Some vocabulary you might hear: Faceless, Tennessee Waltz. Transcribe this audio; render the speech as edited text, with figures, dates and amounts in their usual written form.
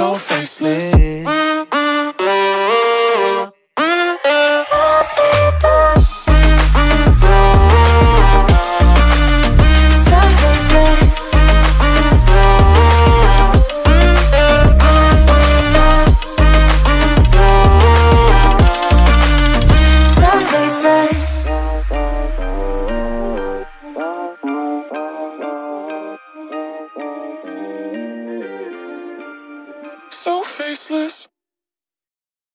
so faceless. So faceless.